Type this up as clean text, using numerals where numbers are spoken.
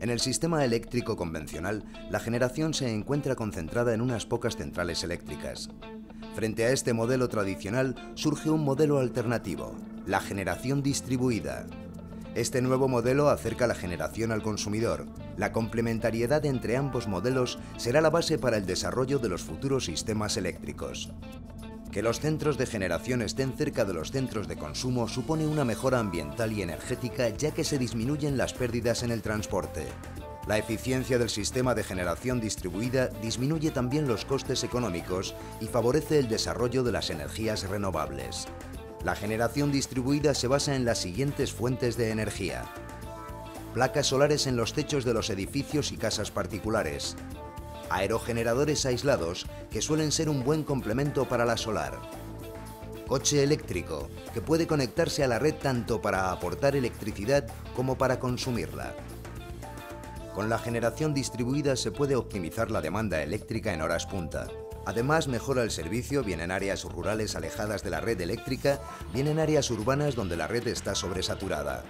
En el sistema eléctrico convencional, la generación se encuentra concentrada en unas pocas centrales eléctricas. Frente a este modelo tradicional, surge un modelo alternativo, la generación distribuida. Este nuevo modelo acerca la generación al consumidor. La complementariedad entre ambos modelos será la base para el desarrollo de los futuros sistemas eléctricos. Que los centros de generación estén cerca de los centros de consumo supone una mejora ambiental y energética, ya que se disminuyen las pérdidas en el transporte. La eficiencia del sistema de generación distribuida disminuye también los costes económicos y favorece el desarrollo de las energías renovables. La generación distribuida se basa en las siguientes fuentes de energía: placas solares en los techos de los edificios y casas particulares, aerogeneradores aislados, que suelen ser un buen complemento para la solar, coche eléctrico, que puede conectarse a la red tanto para aportar electricidad como para consumirla. Con la generación distribuida se puede optimizar la demanda eléctrica en horas punta. Además, mejora el servicio bien en áreas rurales alejadas de la red eléctrica, bien en áreas urbanas donde la red está sobresaturada.